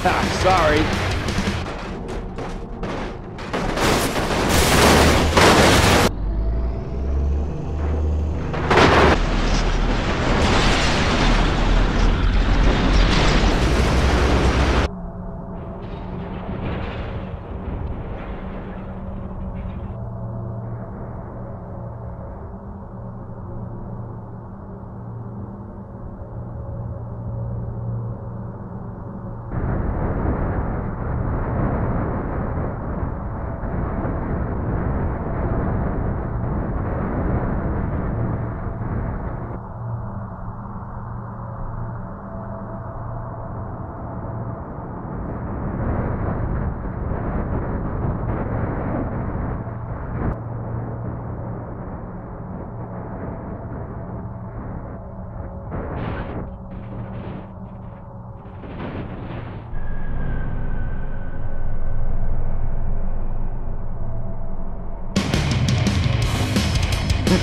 Sorry.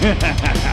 Ha, ha, ha.